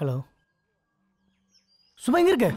Hello சும்மா எங்க இருக்க?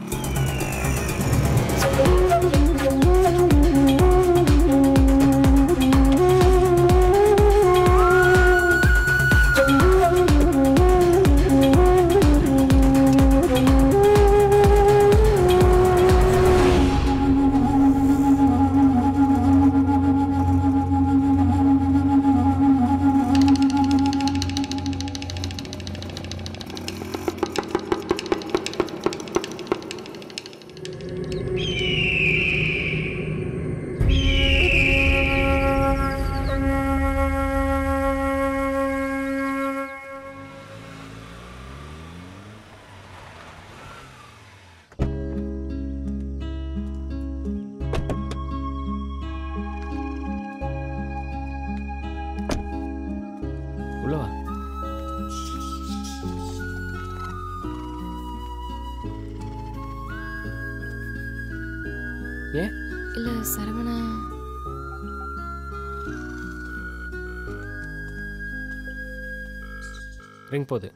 ரிங் போது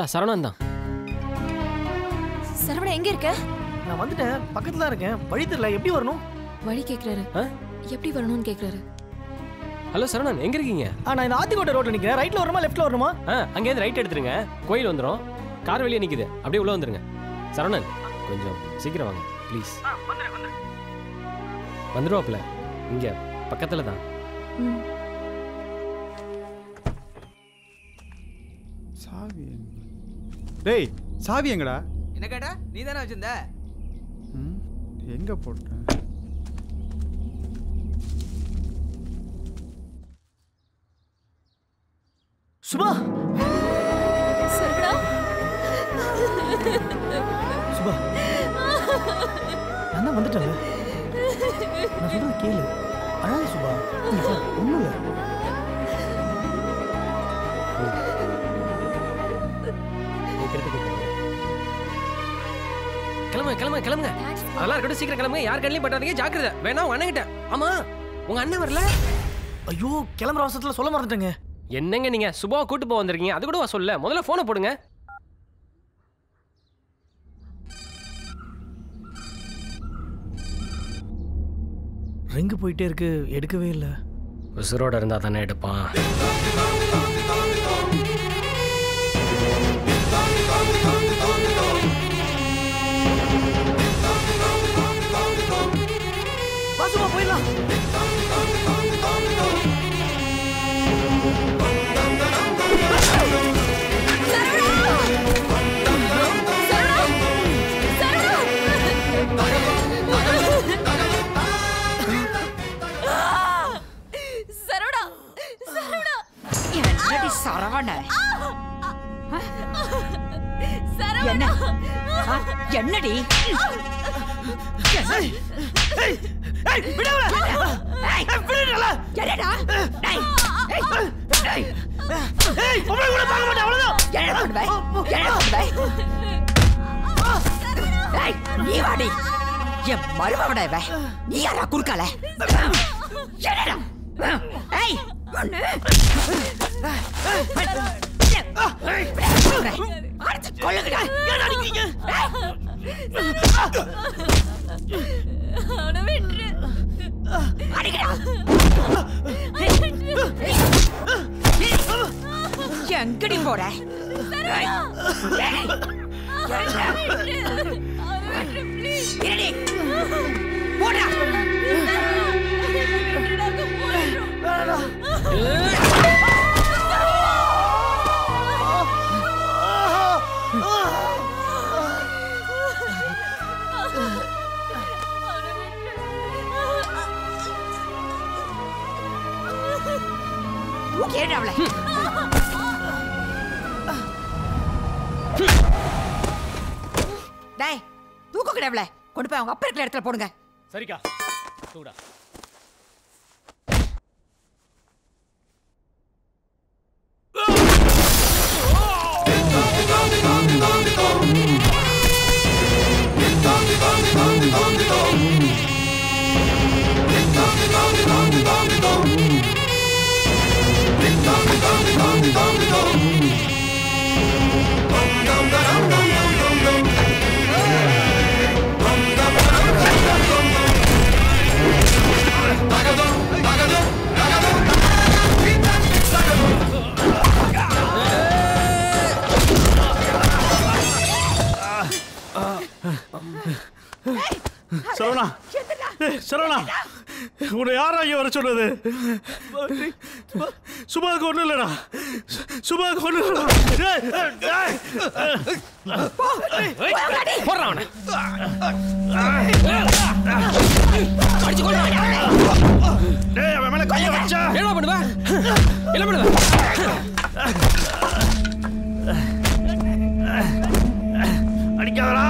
இந்த சரவணன் தான். சரவணன் எங்க இருக்க? நான் வந்துட்டேன், பக்கத்துல தான் இருக்கேன். வழி தெரியல, எப்படி வரணும்? வழி கேக்குறாரு, எப்படி வரணும்னு கேக்குறாரு. ஹலோ சரவணன், எங்க இருக்கீங்க? நான் இந்த ஆத்திக்கோட்டை ரோட்ல நிக்கிறேன். ரைட்ல வரணுமா லெஃப்ட்ல வரணுமா? அங்க இருந்து ரைட் எடுத்துருங்க, கோயில் வந்துரும். கார் வெளியே நிக்குது, அப்படியே உள்ள வந்துருங்க. சரவணன் கொஞ்சம் சீக்கிரம் வாங்க ப்ளீஸ். வந்துருவாப்ல, இங்க பக்கத்துல தான். டேய் சாவி எங்கடா? என்ன கேட்டா நீ தானே வச்சிருந்த. எங்க போட்ட? சுபா சரடா சுபா நான் வந்துட்டேன். நான் சொல்றது கேளு, அழாத சுபா, ஒண்ணும் இல்ல. கிளம்புங்க கிளம்புங்க கிளம்புங்க, அதெல்லாம் இருக்கட்டும், சீக்கிரம் கிளம்புங்க. யார் கண்ணிலையும் பட்டாதீங்க, ஜாக்கிரதை. வேணா உங்க அண்ணன் கிட்ட. ஆமா உங்க அண்ணன் வரல? ஐயோ கிளம்புற அவசரத்துல சொல்ல மறந்துட்டேங்க. என்னங்க நீங்க சுபா கூட்டு போக வந்திருக்கீங்க, அது கூட சொல்ல முதல்ல போனை போடுங்க. ரிங்கு போயிட்டே இருக்கு, எடுக்கவே இல்லை. உசுரோட இருந்தா தானே எடுப்பான். என்ன என்னடி என் மருமவட நீ யாரா குறுக்கால எங்கடி போற கேட்டாவள டேய் தூக்கு கிடவள கொண்டு போய் அவங்க அப்பா இருக்கிற இடத்துல போடுங்க. சரிக்கா தூடா. சரவணா சரவணா உன்னை யாரா இங்கே வர சொல்றது? சுபாவுக்கு ஒன்றும் இல்லடா, சுபாவுக்கு ஒன்றும் அடிக்காதடா.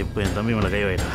இப்போ என் தம்பி மேலே கை வைடா.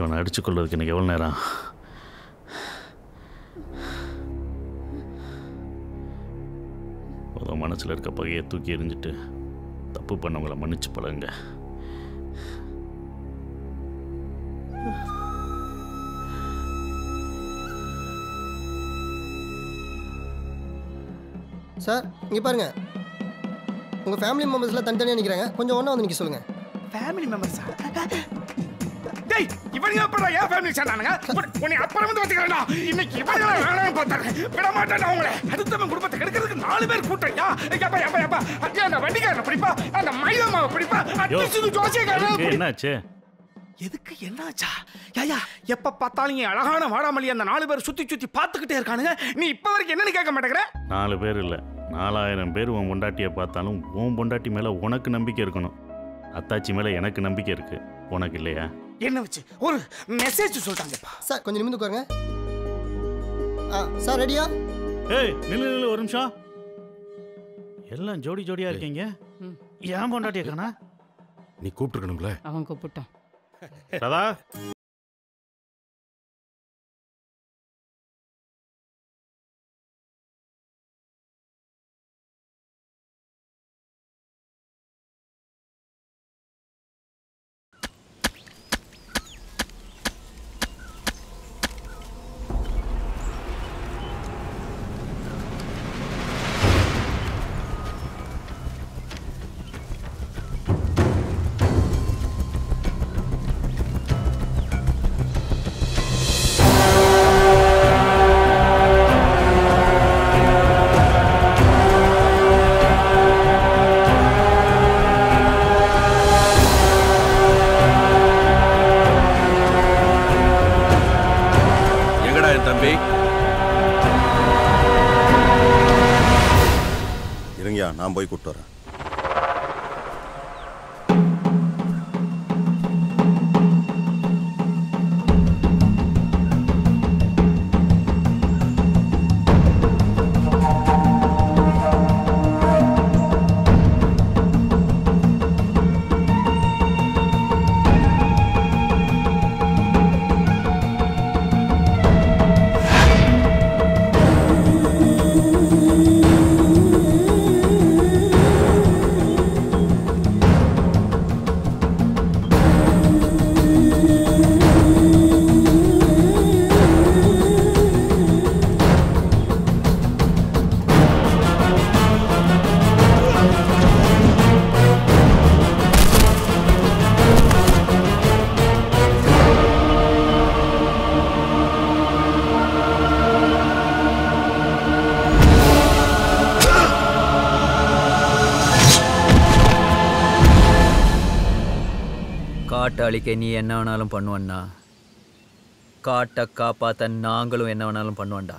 இவனை அடிச்சு கொள்வதுக்கு இன்னைக்கு எவ்வளோ நேரம்? உங்கள் மனசில் இருக்க பகையை தூக்கி எறிஞ்சிட்டு தப்பு பண்ணவங்களை மன்னிச்சு பழகுங்க. சார் இங்கே பாருங்க, உங்கள் ஃபேமிலி மெம்பர்ஸ்லாம் தனித்தனியாக நிற்கிறாங்க, கொஞ்சம் ஒன்றா வந்து நிற்க சொல்லுங்கள். ஃபேமிலி மெம்பர்ஸா? டேய் இவங்க எப்பறா யா ஃபேமிலி சேனானுங்க? உன்னை அப்புறம் வந்து வந்துக்கறடா. இன்னைக்கு இவங்கள வேணாம் போறாங்க. விட மாட்டேன் அவங்களே. அடுத்தவங்க குடும்பத்தை கெடுக்கிறதுக்கு நாலு பேர் கூட்டயா. ஏப்பா ஏப்பா ஏப்பா அத்தியா அந்த வண்டிக்காரனை பிடிப்பா, அந்த மைலமாவை பிடிப்பா, அத்திசுது ஜோசியக்காரனை பிடி. என்னாச்சு? எதுக்கு என்னாச்சா? யா எப்ப பார்த்தாலும் அழகான வாடாமல்லி அந்த நாலு பேர் சுத்தி சுத்தி பார்த்துக்கிட்டே இருக்கானுங்க. நீ இப்ப வரைக்கும் என்னன்னு கேட்க மாட்டேங்கற? நாலு பேர் இல்ல 4000 பேர் உன் பொண்டாட்டியை பார்த்தாலும் உன் பொண்டாட்டி மேல உனக்கு நம்பிக்கை இருக்கணும். அத்தாச்சி மேல எனக்கு நம்பிக்கை இருக்கு, உனக்கு இல்லையா? என்ன வச்சு ஒரு மெசேஜ் சொல்றாங்கப்பா. சார் கொஞ்சம் நிமிந்து உட்காருங்க. சார் ரெடியா? ஏய் நில்லு நில்லு ஒரு நிமிஷம். எல்லாம் ஜோடி ஜோடியா இருக்கீங்க. ஏன் பொண்டாட்டி இருக்கானா? நீ கூப்பிட்டுருக்கணும்ல. அவன் கூப்பிட்டான். ராதா நான் போய் கூப்பிட்டு வரேன். காட்டாளிக்கை நீ என்ன வேணாலும் பண்ணுவண்ணா, காட்டை காப்பாற்ற நாங்களும் என்ன வேணாலும் பண்ணுவோண்டா.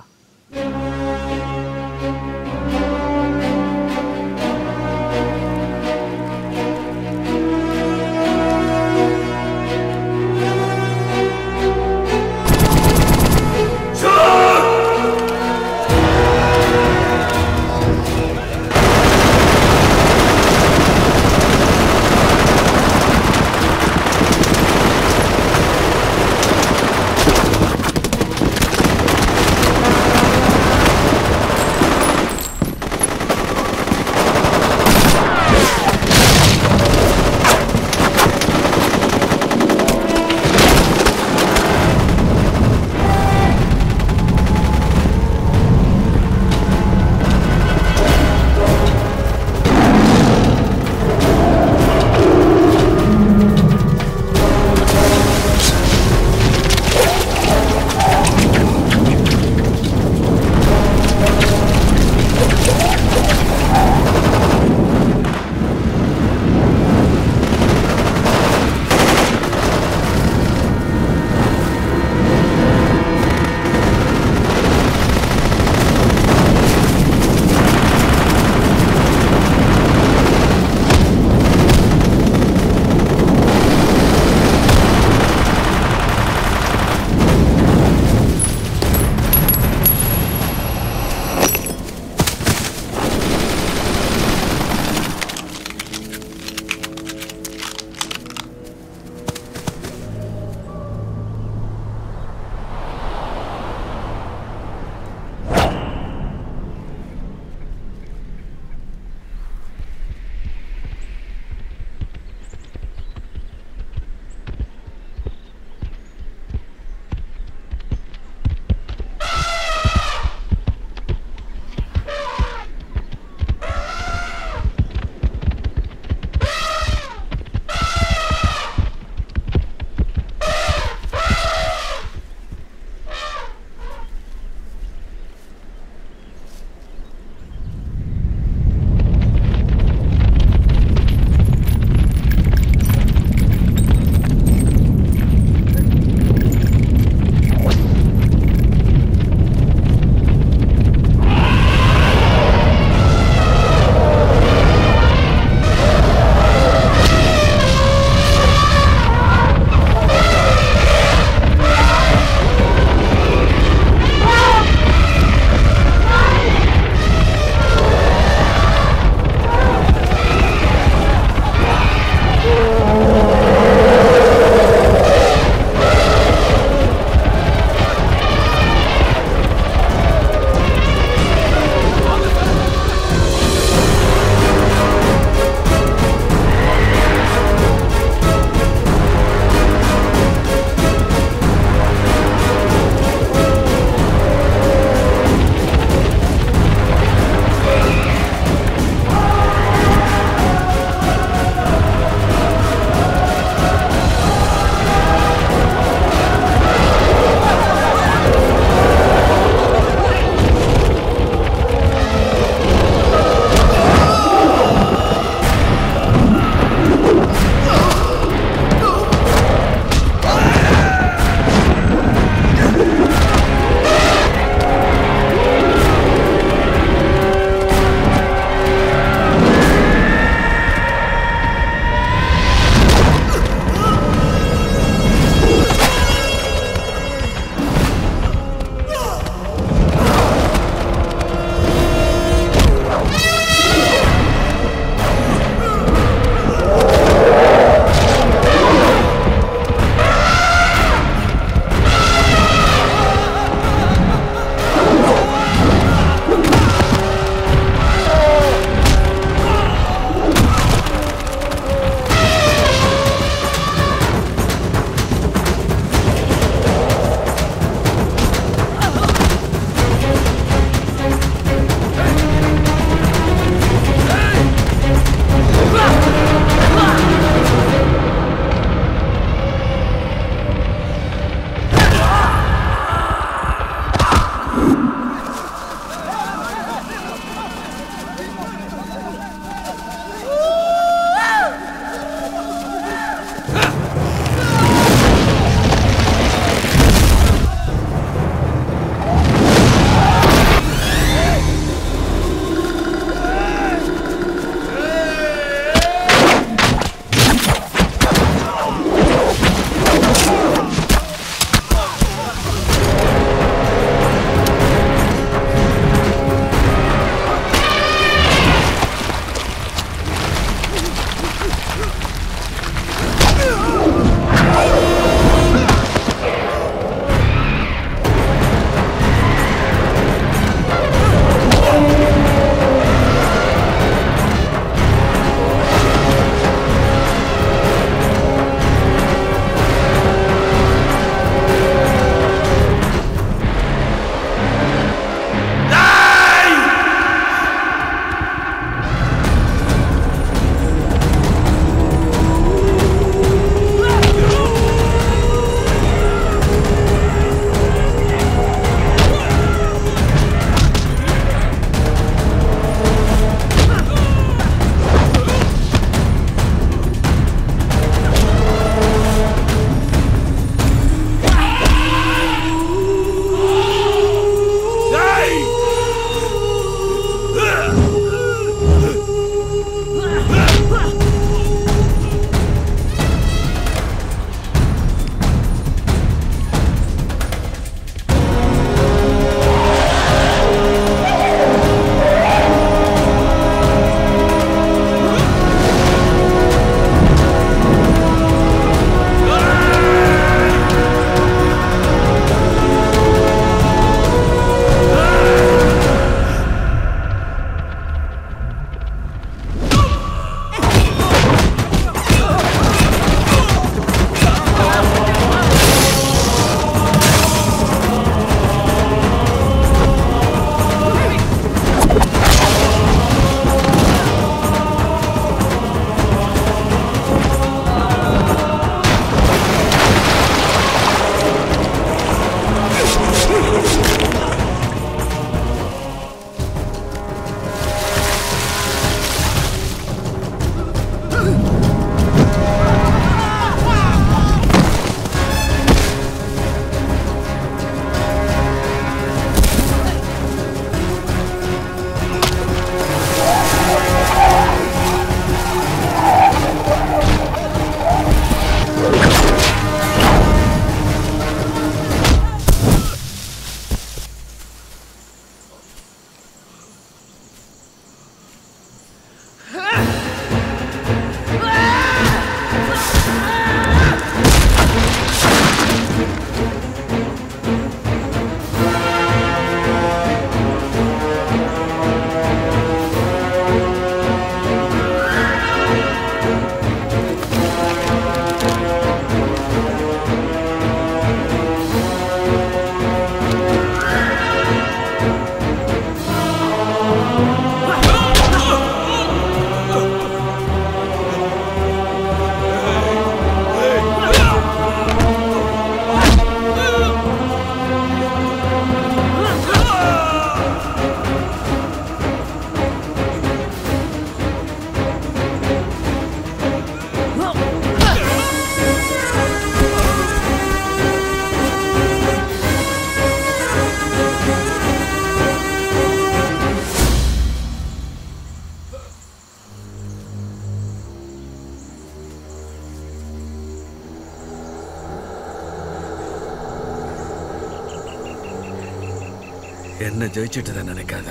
என்ன ஜெயிச்சுட்டு தான் நினைக்காத.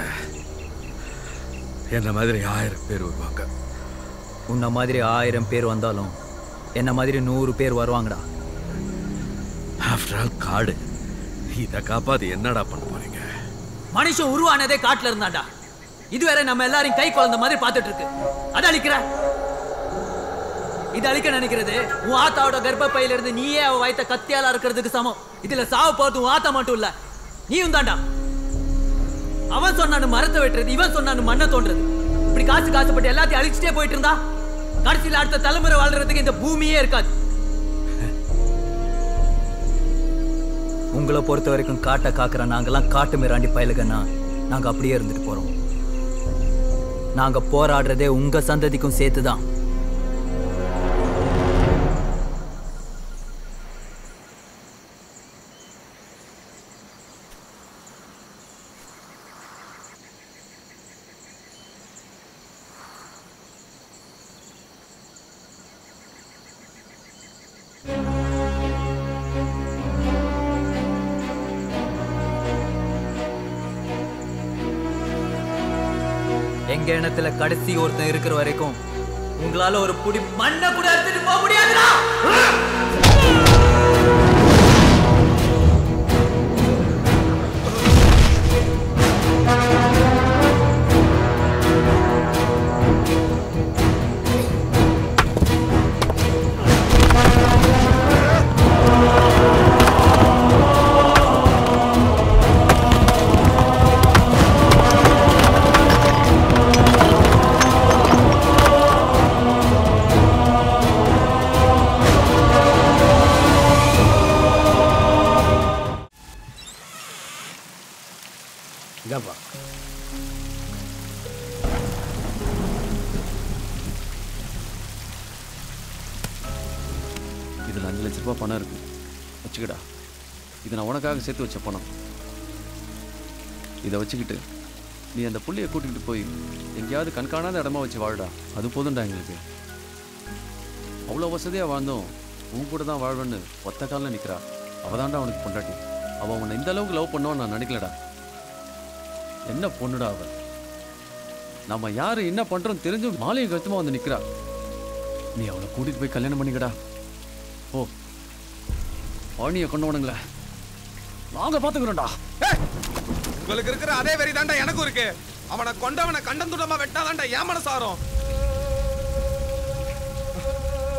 என்ன மாதிரி 1000 பேர் வருவாங்க. உன்ன மாதிரி 1000 பேர் வந்தாலும் என்ன மாதிரி 100 பேர் வருவாங்கடா. ஆஃப்டர் ஆல் காடு இதை காப்பாது என்னடா பண்ண போறீங்க? மனுஷன் உருவானதே காட்டுல இருந்தாண்டா. இதுவரை நம்ம எல்லாரையும் கை குழந்த மாதிரி பார்த்துட்டு இருக்கு. அதை அழிக்கிற இது அழிக்க நினைக்கிறது உன் ஆத்தாவோட கர்ப்பையில இருந்து நீயே அவ வாய்த்த கத்தியால இருக்கிறதுக்கு சமம். இதுல சாவு போறது உன் ஆத்தா மட்டும் இல்ல, நீயும் தாண்டா. அவன் சொன்னானு மரத்தை வெட்டுறது, இவன் சொன்னானு மண்ணை தோன்றது, இப்படி காசு காசுப்பட்டு எல்லாத்தையும் அழிச்சுட்டே போயிட்டு இருந்தா கடைசியில் அடுத்த தலைமுறை வாழ்றதுக்கு இந்த பூமியே இருக்காது. உங்களை பொறுத்த வரைக்கும் காட்டை காக்கிற நாங்கெல்லாம் காட்டு மிராண்டி பயலுகன்னா நாங்க அப்படியே இருந்துட்டு போறோம். நாங்க போராடுறதே உங்க சந்ததிக்கும் சேர்த்துதான். எங்க இனத்துல கடைசி ஒருத்தன் இருக்கிற வரைக்கும் உங்களால ஒரு புடி மண்ணை கூட எடுத்துட்டு போக முடியாதுடா. இதில் 5 லட்ச ரூபாய் பணம் இருக்கு, வச்சுக்கிடா. இது நான் உனக்காக சேர்த்து வச்ச பணம். இதை வச்சுக்கிட்டு நீ அந்த புள்ளையை கூட்டிகிட்டு போய் எங்கேயாவது கண்காணாத இடமா வச்சு வாழ்டா. அது போதும்டா எங்களுக்கு. அவ்வளோ வசதியாக வாழ்ந்தோம், உன் கூட தான் வாழ்வேன்னு ஒத்த காலில் நிற்கிறா. அவள் தான்டா அவனுக்கு பொண்டாட்டி. அவள் உன்னை இந்த அளவுக்கு லவ் பண்ணுவான்னு நான் நினைக்கலடா. என்ன பொண்ணுடா அவள். நம்ம யார் என்ன பண்ணுறோன்னு தெரிஞ்சும் மாலையை கருத்துமாக வந்து நிற்கிறா. நீ அவளை கூட்டிகிட்டு போய் கல்யாணம் பண்ணிக்கடா. ஓ, ஆணியை கொண்டவனுங்களே நாங்க பாத்துக்கிறோம்டா. உங்களுக்கு இருக்கிற அதே வெறி தாண்டா எனக்கும் இருக்கு. அவனை கொண்டவனை கண்டந்துடமா வெட்டா தாண்டா என் மனசாரும்.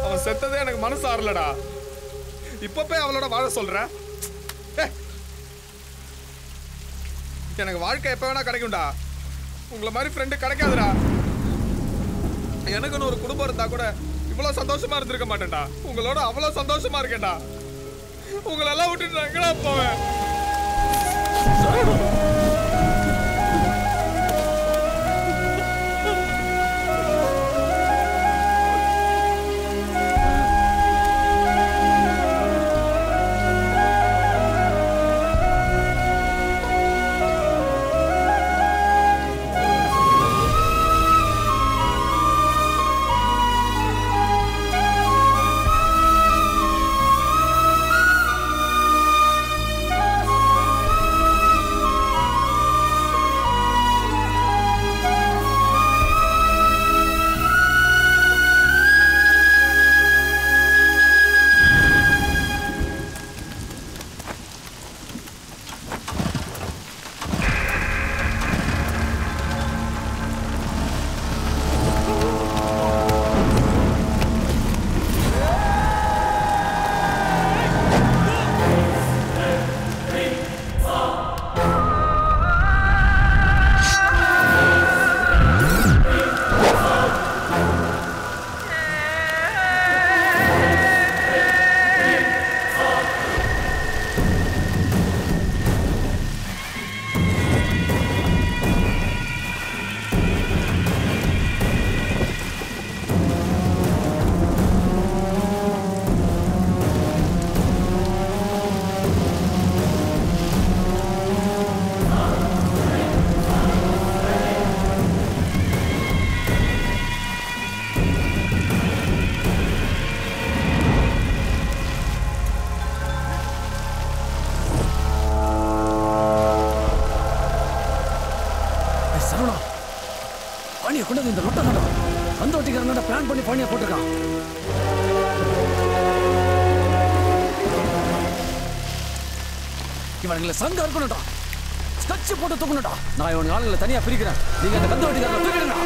அவன் செத்ததே எனக்கு மனசாரலடா. இப்ப போய் அவளோட வாழ சொல்ற? எனக்கு வாழ்க்கை எப்ப வேணா கிடைக்கும்டா. உங்களை மாதிரி ஃப்ரெண்டு கிடைக்காதுடா. எனக்குன்னு ஒரு குடும்பம் இருந்தா கூட இவ்வளவு சந்தோஷமா இருந்திருக்க மாட்டேன்டா. உங்களோட அவ்வளவு சந்தோஷமா இருக்கேன்டா. உங்களெல்லாம் விட்டுட்டு எங்கடா போவேன்? அப்படியே இந்த மொட்டை கடை சந்தோட்டிக்காரனோட பிளான் பண்ணி பாணியா போட்டிருக்கான். இவனுங்களை சங்க இருக்கணும்டா, ஸ்கட்ச் போட்டு தூக்கணும்டா. நான் இவனுக்கு ஆளுங்களை தனியா பிரிக்கிறேன், நீங்க அந்த கந்தோட்டிக்காரனை தூக்கிடுங்க.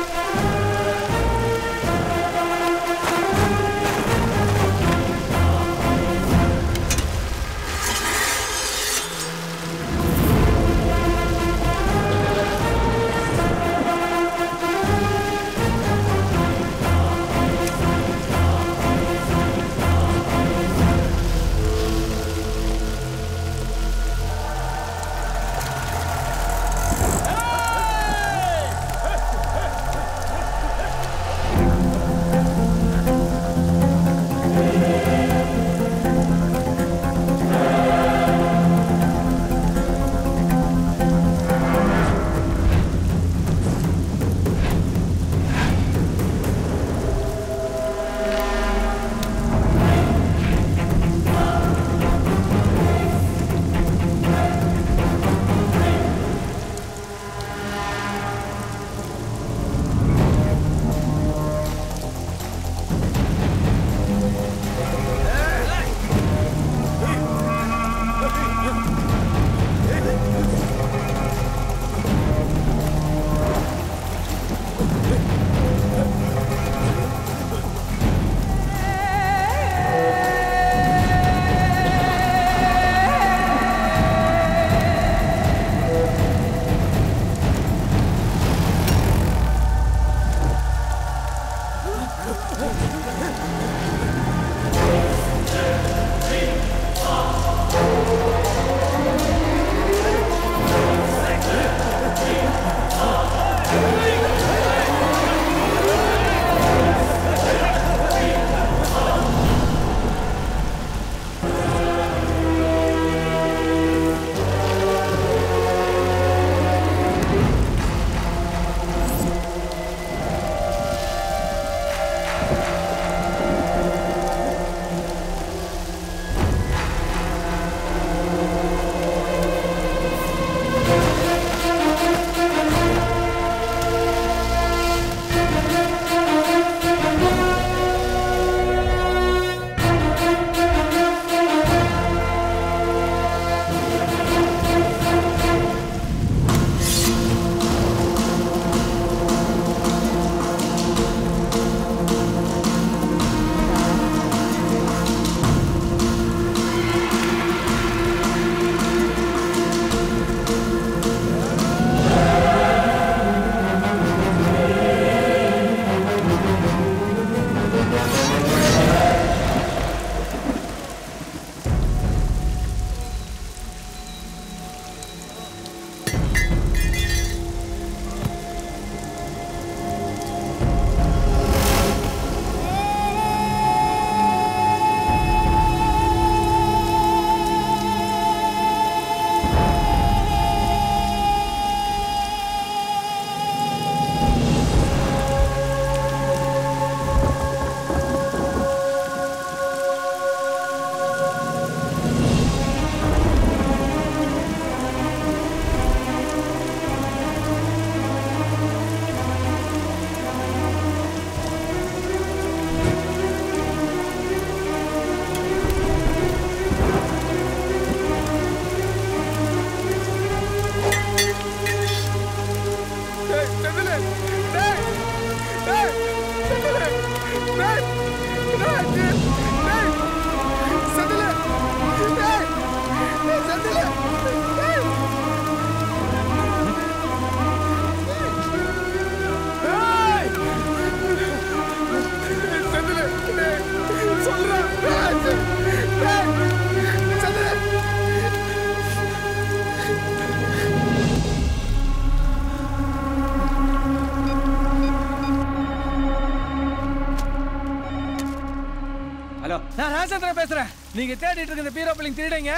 நீங்க தேடிட்டு இருக்க இந்த பீரோ பிள்ளைங்க திருடங்க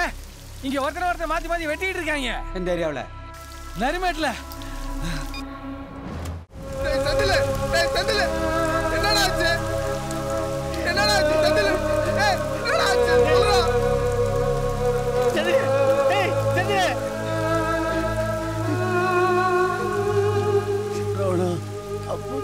இங்க ஒருத்தர மாத்தி மாத்தி வெட்டிட்டு இருக்காங்க இந்த ஏரியாவுல நரிமேட்ல. அப்போ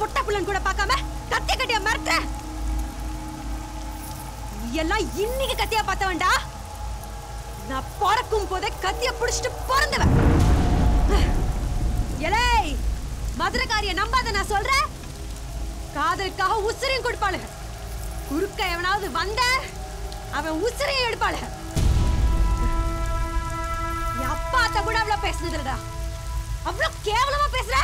பொட்ட புள்ளன் கூட பார்க்காம கத்தி கட்டியா மறக்கிற எல்லாம் இன்னைக்கு கத்தியா பார்த்தவன்டா. நான் பிறக்கும் போதே கத்திய பிடிச்சிட்டு பிறந்தவன். மதுரைக்காரிய நம்பாத நான் சொல்றேன். காதலுக்காக உசிரையும் கொடுப்பாளு. குறுக்க எவனாவது வந்த அவன் உசிரையும் எடுப்பாளு. என் அப்பாத்த கூட அவ்வளவு பேசுனதுடா. அவ்வளவு கேவலமா பேசுற.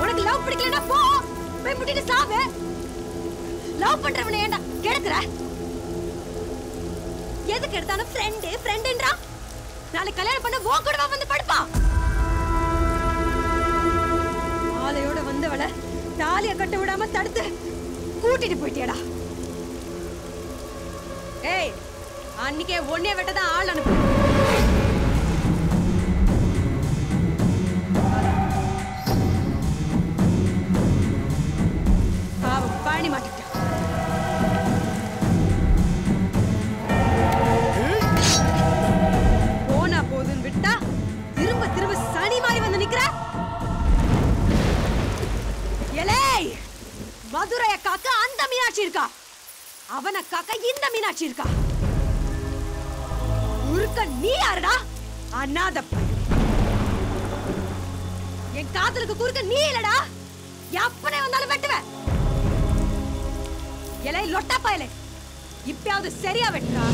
உனக்கு லவ் பிடிக்கலன்னா போ, போய் முட்டிட்டு சாவு. லவ் பண்றவனை ஏண்டா கெடுக்கிற? எதுக்கு எடுத்தாலும் ஃப்ரெண்டு ஃப்ரெண்டுன்றா. நாளைக்கு கல்யாணம் பண்ண ஓ கூடவா வந்து படுப்பான். ஆலையோட வந்தவளை தாலிய கட்ட விடாம தடுத்து கூட்டிட்டு போயிட்டியடா. ஏய், அன்னைக்கே ஒன்னே வெட்டதான் ஆள் அனுப்பு. பாவம் பாணி மாட்டிக்கிட்ட. மதுரைய காக்க அந்த மீனாட்சி இருக்கா, அவனை காக்க இந்த மீனாட்சி இருக்கா. உருக்க நீ யாருடா? அண்ணாதப்ப என் காதலுக்கு குறுக்க நீ இல்லடா. எப்பனே வந்தாலும் வெட்டுவேன். இலை லொட்டாப்பா இலை, இப்பயாவது சரியா வெட்டுறா.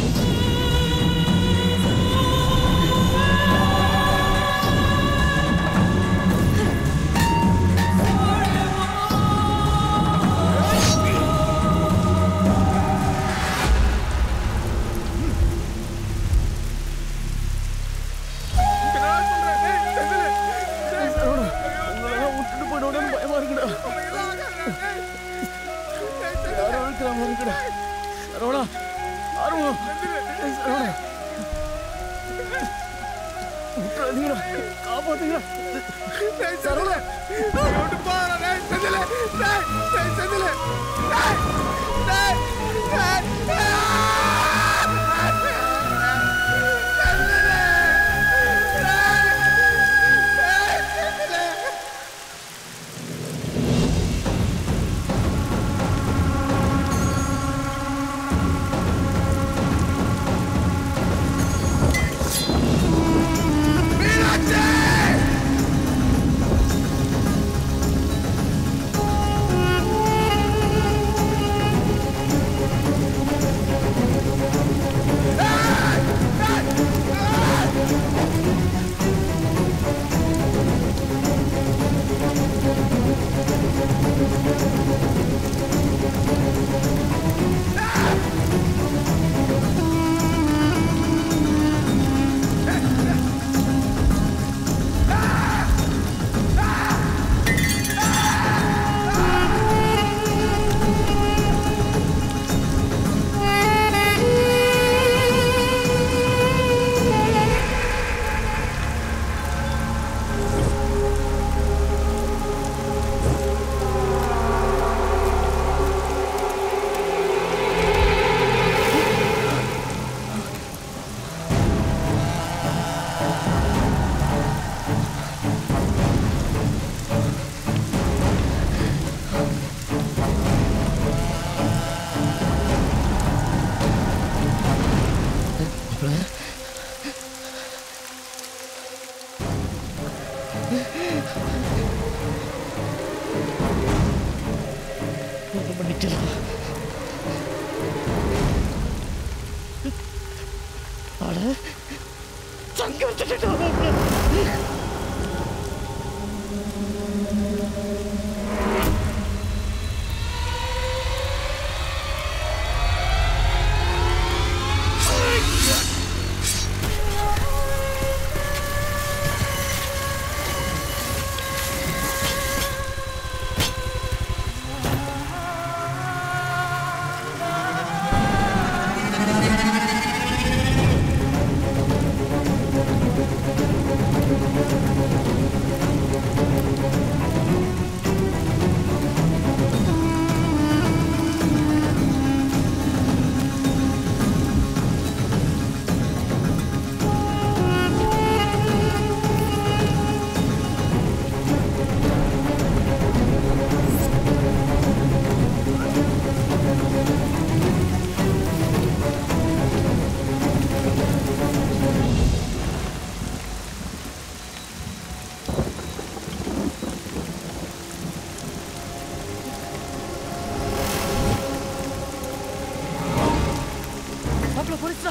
子。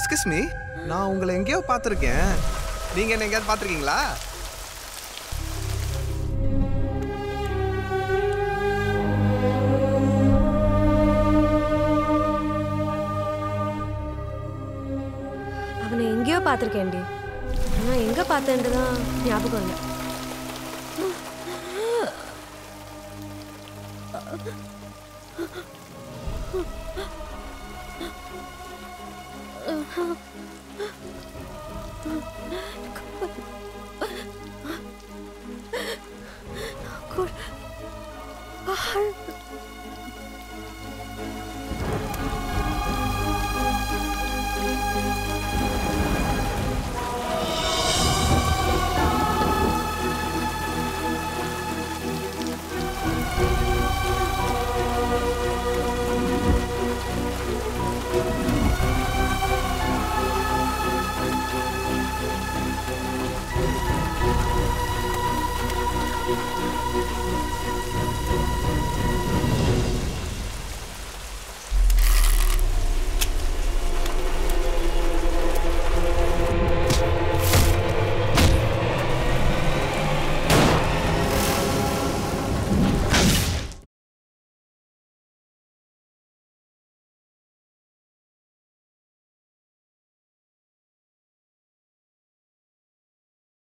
Excuse me, நான் உங்களை எங்கேயோ பார்த்துருக்கேன். நீங்க என்ன எங்கேயாவது பார்த்துருக்கீங்களா? அவனை எங்கேயோ பார்த்துருக்கேன்டி. நான் எங்க பார்த்தேன்ட்டுதான் ஞாபகம் இல்லை. Come on.